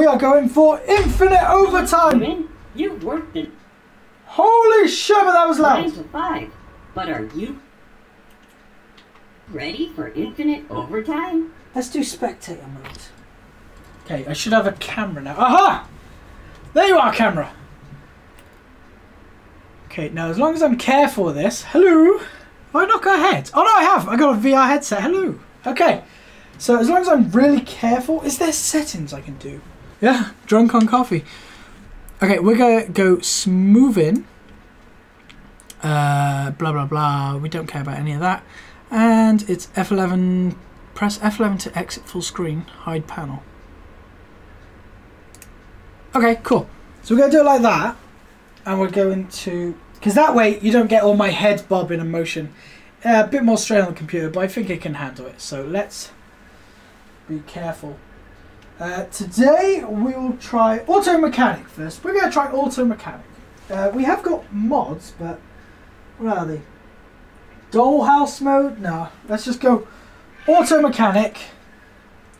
We are going for infinite overtime. You worked it. Holy shit, but that was loud. 9 to 5. But are you ready for infinite overtime? Let's do spectator mode. Okay, I should have a camera now. Aha! There you are, camera. Okay, now as long as I'm careful with this. Hello? Have I not got a head? Oh no, I have. I got a VR headset. Hello. Okay. So as long as I'm really careful, is there settings I can do? Yeah, drunk on coffee. Okay, we're gonna go smooth in. Blah, blah, blah. We don't care about any of that. And it's F11. Press F11 to exit full screen. Hide panel. Okay, cool. So we're gonna do it like that. And we're going to, because that way you don't get all my head bobbing and motion. A bit more strain on the computer, but I think it can handle it. So let's be careful. Today we will try Auto Mechanic first. We're going to try Auto Mechanic. We have got mods, but what are they? Dollhouse mode? No. Let's just go Auto Mechanic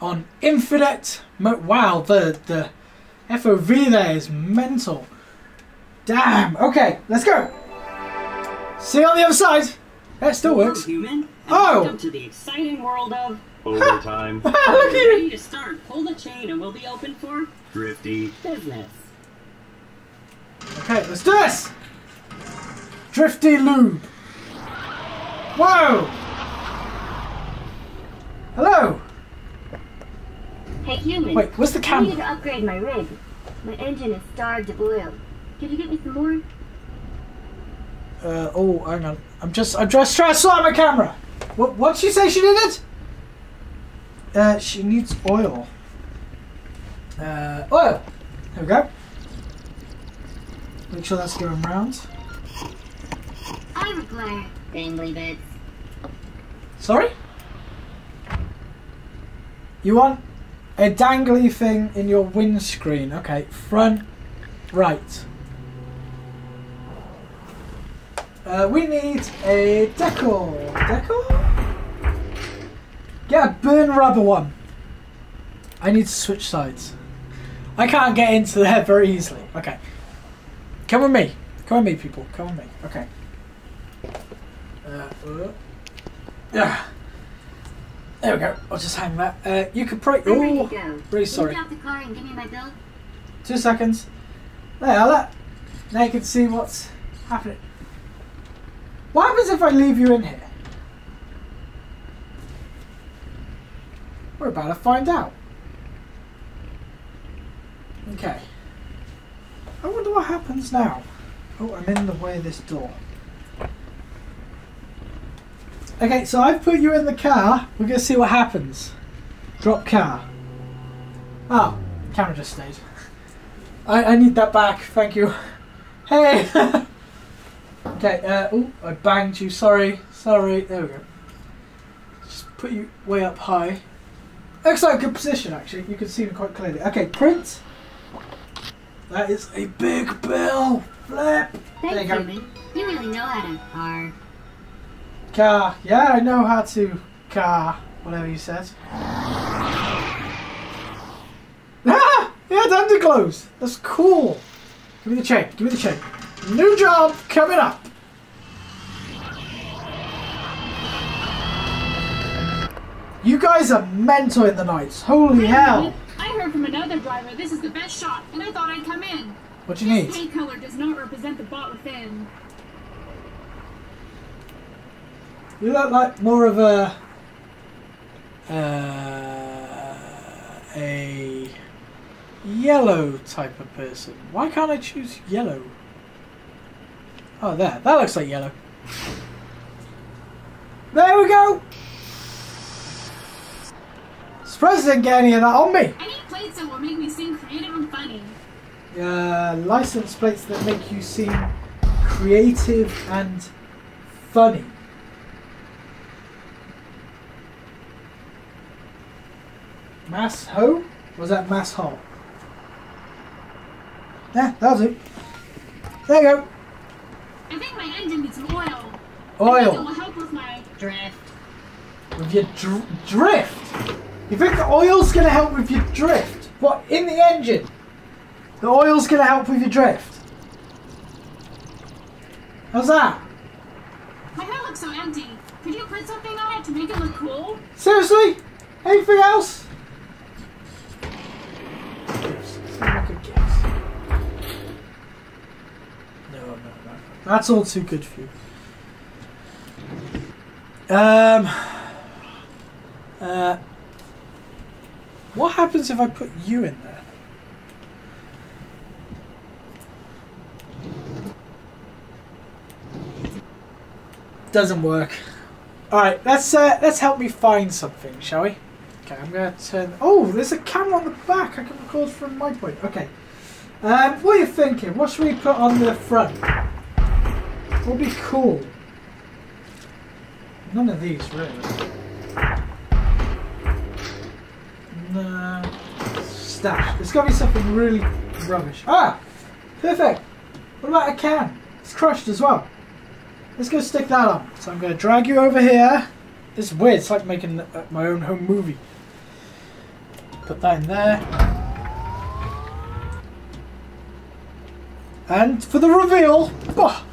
on infinite. Wow, the FOV there is mental. Damn. Okay, let's go. See you on the other side. That still works. Human, oh! Welcome to the exciting world of overtime. Look at you. Ready to start. Pull the chain, and we'll be open for drifty business. Okay, let's do this. Drifty lube. Whoa! Hello. Hey, human. Wait, where's the camera? I need to upgrade my rig. My engine is starved of oil. Can you get me some more? Oh, hang on. I'm just trying to slam my camera. What'd she say she needed? She needs oil. Oil! There we go. Make sure that's going round. I require dangly bits. Sorry? You want a dangly thing in your windscreen. Okay, front right. We need a decal. Decal? Get a burn rubber one. I need to switch sides. I can't get into there very easily. Okay. Come with me. Come with me, people. Come with me. Okay. There we go. I'll just hang that. You could probably... Oh, really sorry. Get out the car and give me my bill. 2 seconds. There, that. Now you can see what's happening. What happens if I leave you in here? We're about to find out. Okay. I wonder what happens now. Oh, I'm in the way of this door. Okay, so I've put you in the car. We're going to see what happens. Drop car. Oh, camera just stayed. I need that back. Thank you. Hey! Okay, oh, I banged you, sorry, there we go. Just put you way up high. Looks like a good position, actually, you can see me quite clearly. Okay, print. That is a big bill. Flip. There you go. You really know how to car. Car, yeah, I know how to car, whatever you said. Ah! Yeah, the underglows. That's cool. Give me the chain, give me the chain. New job coming up. You guys are mental in the nights. Holy hell. I heard from another driver this is the best shot, and I thought I'd come in. What do you need? This paint color does not represent the bot within. You look like more of a yellow type of person. Why can't I choose yellow? Oh, there. That looks like yellow. There we go! Surprised I didn't get any of that on me. Any plates that will make me seem creative and funny. License plates that make you seem creative and funny. Mass ho? Was that mass hole? Yeah, that'll do. There you go. I think my engine needs some oil. Oil. It will help with my drift. With your drift? You think the oil's going to help with your drift? What, in the engine? The oil's going to help with your drift. How's that? My hair looks so empty. Could you print something on it to make it look cool? Seriously? Anything else? No. That's all too good for you. What happens if I put you in there? Doesn't work. All right, let's help me find something, shall we? Okay, I'm gonna turn. Oh, there's a camera on the back. I can record from my point. Okay. What are you thinking? What should we put on the front? What would be cool? None of these, really. No. Stash. There's got to be something really rubbish. Ah! Perfect! What about a can? It's crushed as well. Let's go stick that on. So I'm going to drag you over here. This is weird. It's like making my own home movie. Put that in there. And for the reveal, oh,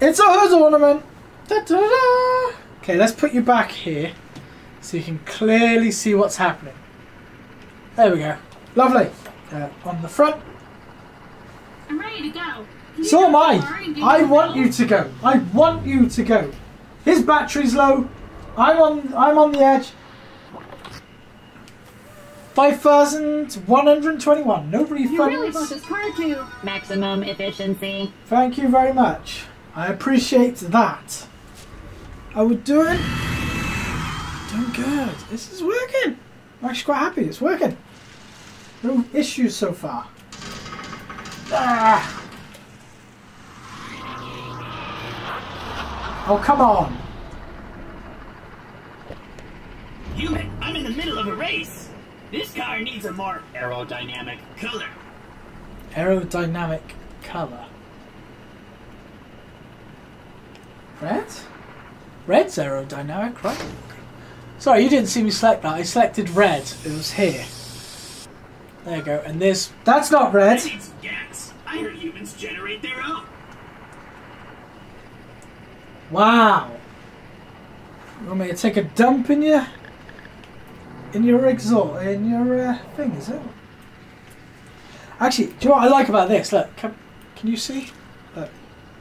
it's a hose ornament. Da-da-da. Okay, let's put you back here so you can clearly see what's happening. There we go. Lovely. On the front. I'm ready to go. So am I. I want you to go. I want you to go. His battery's low. I'm on the edge. 5,121. No refunds. You really bought this car too. Maximum efficiency. Thank you very much. I appreciate that. I would do it. Doing good. This is working. I'm actually quite happy. It's working. No issues so far. Ah. Oh, come on. I'm in the middle of a race. This car needs a more aerodynamic color. Aerodynamic color. Red? Red's aerodynamic, right? Sorry, you didn't see me select that. I selected red. It was here. There you go. And this... That's not red. That needs gas. I heard humans generate their own. Wow. You want me to take a dump in your... thing, is it? Actually, do you know what I like about this? Look, can you see? Look.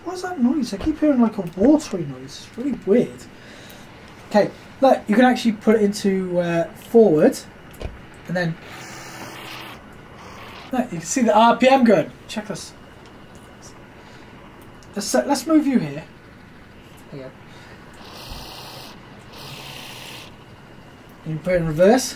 What's that noise? I keep hearing like a watery noise. It's really weird. Okay, look, you can actually put it into forward, and then look, you can see the RPM going. Check this. Let's move you here. There you go. You can put it in reverse.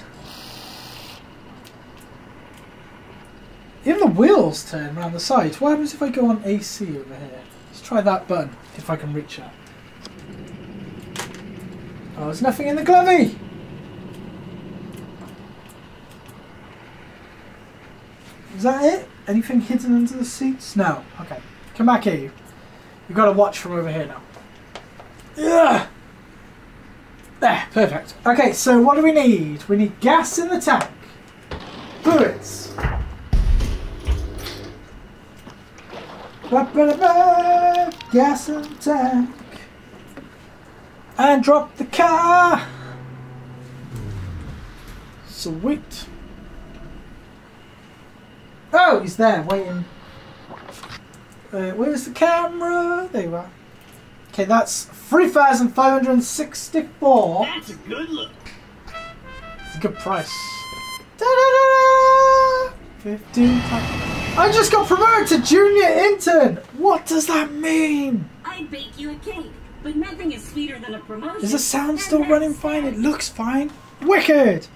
Even the wheels turn around the sides. What happens if I go on AC over here? Let's try that button, if I can reach that. Oh, there's nothing in the glovey! Is that it? Anything hidden under the seats? No. Okay. Come back here, you. You've got to watch from over here now. Ugh! There, perfect. Okay, so what do we need? We need gas in the tank. Bullets. Gas in the tank. And drop the car. Sweet. Oh, he's there waiting. Where's the camera? There you are. Okay, that's 3,564. That's a good look. It's a good price. Da-da-da-da! 15 times. I just got promoted to junior intern! What does that mean? I bake you a cake, but nothing is sweeter than a promotion. Is the sound still running fine? It looks fine. Wicked!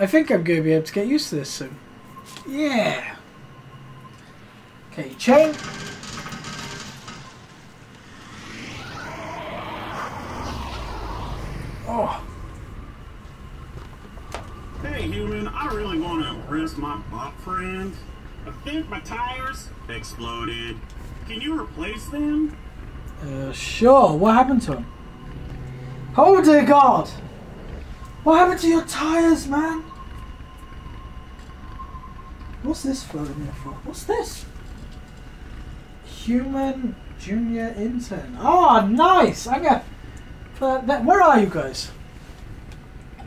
I think I'm going to be able to get used to this soon. Yeah! Okay, chain. Oh. Hey, human, I really want to impress my bot friend. I think my tires exploded. Can you replace them? Sure. What happened to him? Oh, dear God. What happened to your tires, man? What's this floating here for? What's this? Human junior intern. Oh, nice! I'm gonna put that. Where are you guys?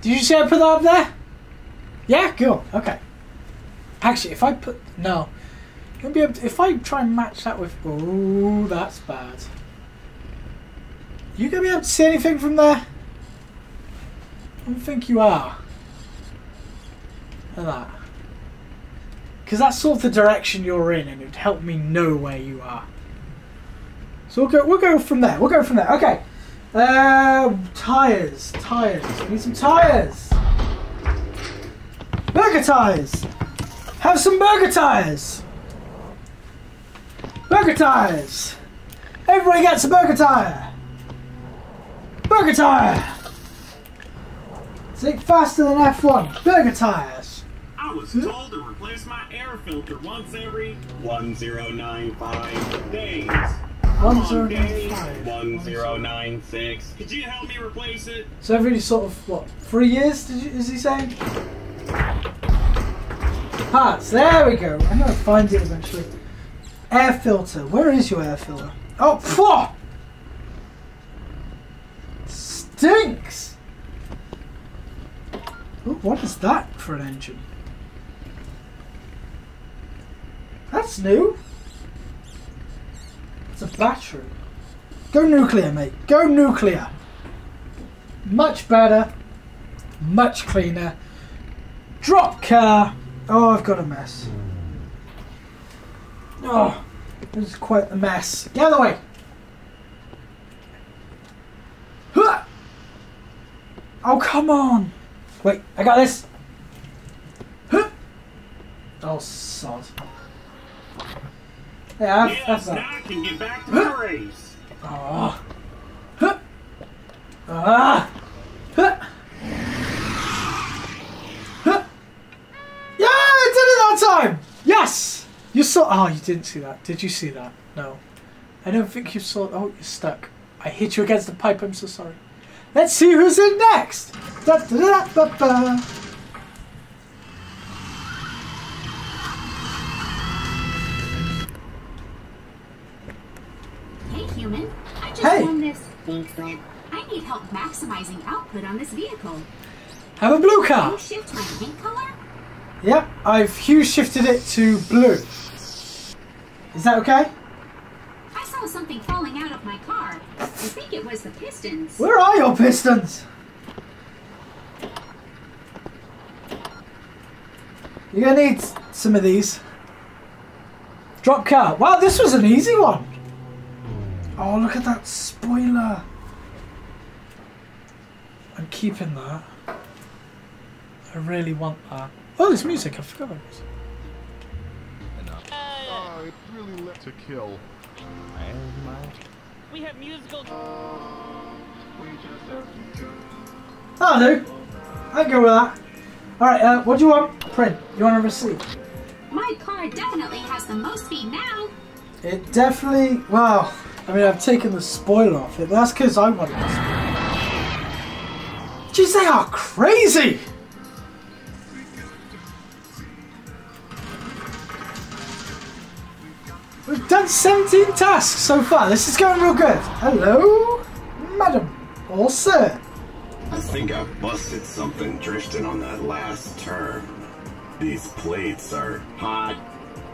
Did you see I put that up there? Yeah, cool. Okay. Actually, if I put no, you'll be able to, if I try and match that with. Oh, that's bad. You gonna be able to see anything from there? I don't think you are. Look at that. Because that's sort of the direction you're in, and it would help me know where you are. So we'll go from there. We'll go from there. Okay. Tires. We need some tires. Burger tires. Have some burger tires. Burger tires. Everybody gets a burger tire. Burger tire. Think faster than F1. Burger tires. I was told to replace my air filter once every 1095 days. 1095. 1096. Could you help me replace it? So every sort of what? 3 years? Is he saying? Parts. There we go. I'm gonna find it eventually. Air filter. Where is your air filter? Oh, phew! Stinks. Ooh, what is that for an engine? That's new. It's a battery. Go nuclear, mate. Go nuclear. Much better. Much cleaner. Drop car. Oh, I've got a mess. Oh, this is quite a mess. Get out of the way. Huh. Oh, come on. Wait, I got this! Huh. Oh, sod. Yeah, that's that. Now I can get back to the race. Oh. Huh. Ah. Huh. Huh. Yeah, I did it that time! Yes! You saw. Oh, you didn't see that. Did you see that? No. I don't think you saw. Oh, you're stuck. I hit you against the pipe. I'm so sorry. Let's see who's in next! Da, da, da, da, da, da. Hey human, I just won this thing slip. I need help maximizing output on this vehicle. Have a blue car! Can you shift my pink color? Yep, I've hue shifted it to blue. Is that okay? I saw something falling out of my car. I think it was the pistons. Where are your pistons? You're gonna need some of these. Drop car. Wow, this was an easy one. Oh, look at that spoiler. I'm keeping that. I really want that. Oh, there's music. I forgot about music. Oh, it really left to kill. We have musical. That'll do. I'll go with that. Alright, what do you want? Print. You want a receipt? My car definitely has the most speed now. It definitely. Wow. I mean, I've taken the spoiler off it. That's because I wanted the spoiler. Jeez, they are crazy! We've done 17 tasks so far. This is going real good. Hello, madam or sir. I think I busted something drifting on that last turn. These plates are hot.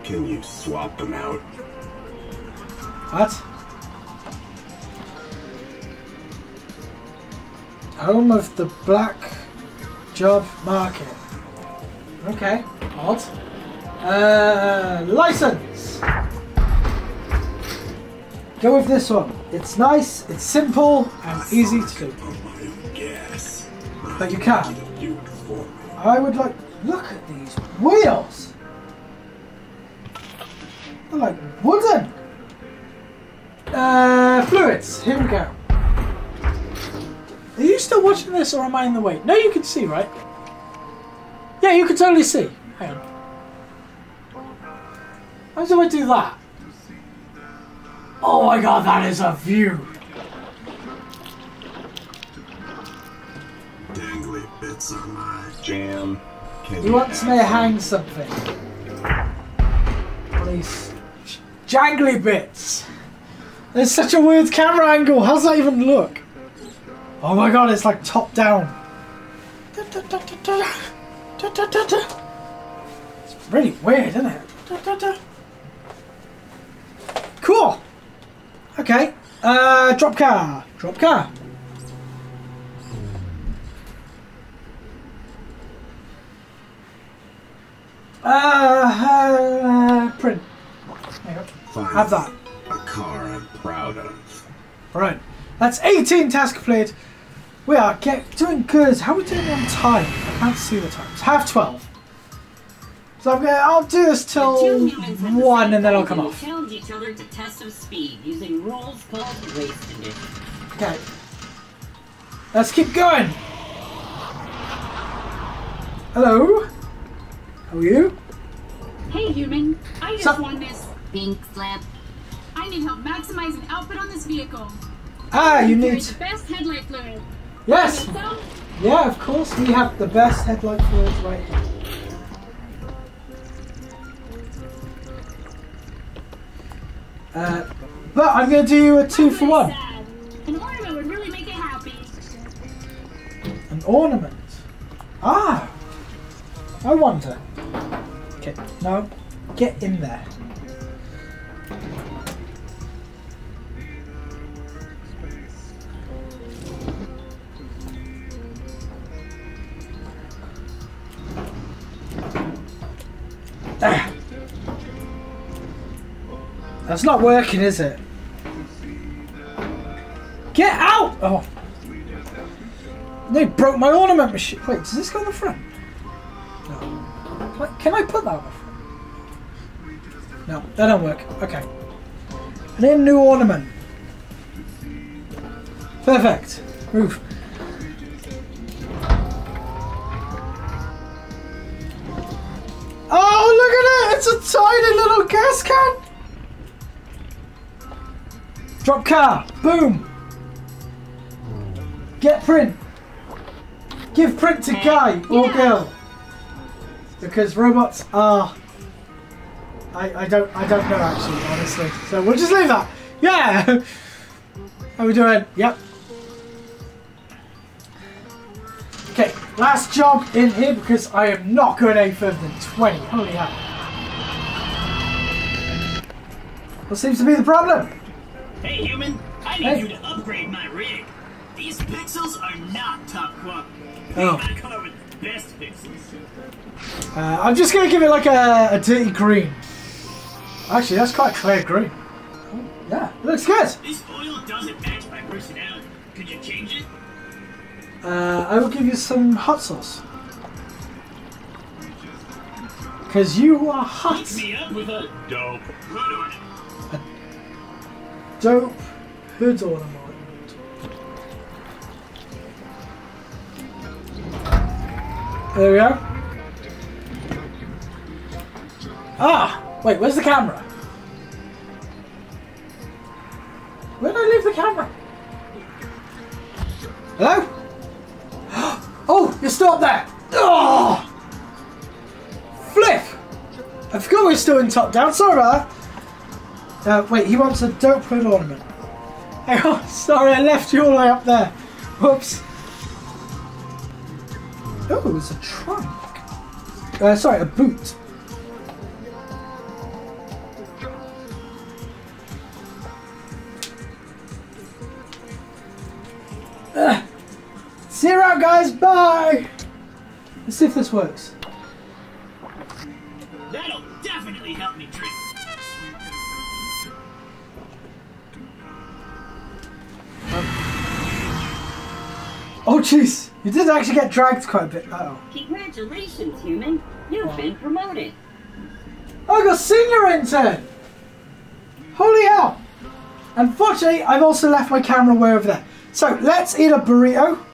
Can you swap them out? What? Home of the black job market. Okay, odd. License. Go with this one. It's nice, it's simple, and easy to do. But you can. I would like. Look at these wheels! They're like wooden! Fluids, here we go. Are you still watching this or am I in the way? No, you can see, right? Yeah, you can totally see. Hang on. How do I do that? Oh my god, that is a view! Dangly It's on my jam. He wants me to hang something. Please. Jangly bits! There's such a weird camera angle. How's that even look? Oh my god, it's like top down. It's really weird, isn't it? Cool! Okay. Drop car. Drop car. Print. There you go. Have that. A car I'm proud of. Right. That's 18 tasks played. We are doing good. How are we doing on time? I can't see the times. 12:30. So I'm gonna, I'll do this till 1 and then I'll come off. Challenge each other to tests of speed using rules called race conditions. Okay. Let's keep going. Hello. How are you? Hey human, I just won this pink slap. I need help maximizing output on this vehicle. Ah, you need the best headlight fluid. Yes! Yeah, of course we have the best headlight fluid right here. But I'm gonna do a 2-for-1. An ornament would really make it happy. An ornament? Ah! I wonder. Okay, no. Get in there. Ah. That's not working, is it? Get out! Oh. They broke my ornament machine. Wait, does this go on the front? No. Can I put that on the front? No, that don't work. Okay. I need a new ornament. Perfect. Move. Oh, look at it! It's a tiny little gas can! Drop car! Boom! Get print! Give print to guy or girl! Because robots are... I don't know actually, honestly. So we'll just leave that! Yeah! How we doing? Yep. Okay, last job in here because I am not going any further than 20. Holy hell. What seems to be the problem? Hey human, I need you to upgrade my rig. These pixels are not top quality. Oh. I come up with the best pixels. I'm just gonna give it like a dirty green. Actually, that's quite clear green. Oh, yeah, it looks good. This oil doesn't match my personality. Could you change it? I will give you some hot sauce. Cause you are hot. Hook me up with a dope hood on it. Dope hood ornament. There we go. Ah! Wait, where's the camera? Where did I leave the camera? Hello? Oh! You're still up there! Oh! Flip! I forgot we're still in top down, sorry about that. Wait, he wants a dope hood ornament. Hang on, sorry, I left you all the way up there. Whoops. Oh, it's a trunk. Sorry, a boot. See you around, guys. Bye. Let's see if this works. That'll definitely help me trick. Oh jeez, you did actually get dragged quite a bit. Uh-oh. Congratulations, human. You've been promoted. Oh, I got senior intern! Holy hell! Unfortunately, I've also left my camera way over there. So, let's eat a burrito.